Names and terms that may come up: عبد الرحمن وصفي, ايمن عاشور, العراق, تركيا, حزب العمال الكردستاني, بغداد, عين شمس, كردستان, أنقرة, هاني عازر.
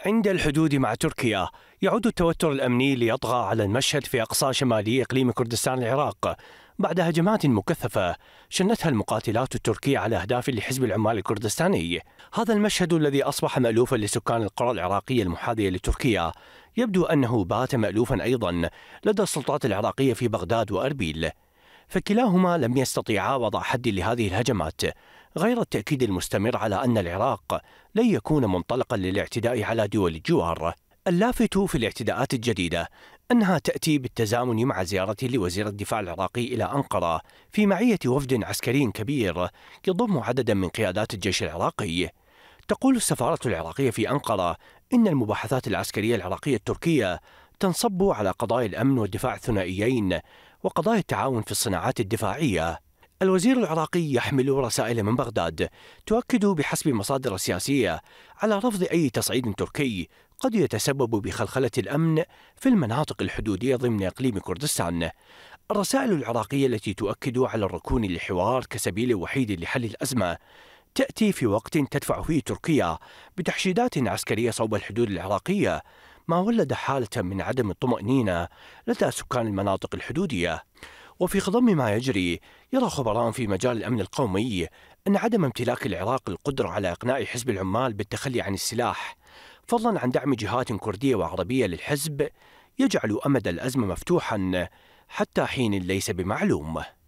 عند الحدود مع تركيا يعود التوتر الأمني ليطغى على المشهد في أقصى شمالي إقليم كردستان العراق بعد هجمات مكثفة شنتها المقاتلات التركية على أهداف لحزب العمال الكردستاني. هذا المشهد الذي أصبح مألوفا لسكان القرى العراقية المحاذية لتركيا يبدو أنه بات مألوفا أيضا لدى السلطات العراقية في بغداد وأربيل، فكلاهما لم يستطيعا وضع حد لهذه الهجمات، غير التأكيد المستمر على أن العراق لن يكون منطلقا للاعتداء على دول الجوار. اللافت في الاعتداءات الجديدة أنها تأتي بالتزامن مع زيارة لوزير الدفاع العراقي إلى أنقرة في معية وفد عسكري كبير يضم عددا من قيادات الجيش العراقي. تقول السفارة العراقية في أنقرة إن المباحثات العسكرية العراقية التركية تنصب على قضايا الأمن والدفاع الثنائيين وقضايا التعاون في الصناعات الدفاعية. الوزير العراقي يحمل رسائل من بغداد تؤكد بحسب مصادر سياسية على رفض أي تصعيد تركي قد يتسبب بخلخلة الأمن في المناطق الحدودية ضمن إقليم كردستان. الرسائل العراقية التي تؤكد على الركون للحوار كسبيل وحيد لحل الأزمة تأتي في وقت تدفع فيه تركيا بتحشيدات عسكرية صوب الحدود العراقية، ما ولد حالة من عدم الطمأنينة لدى سكان المناطق الحدودية. وفي خضم ما يجري يرى خبراء في مجال الأمن القومي أن عدم امتلاك العراق القدرة على إقناع حزب العمال بالتخلي عن السلاح فضلا عن دعم جهات كردية وعربية للحزب يجعل أمد الأزمة مفتوحا حتى حين ليس بمعلوم.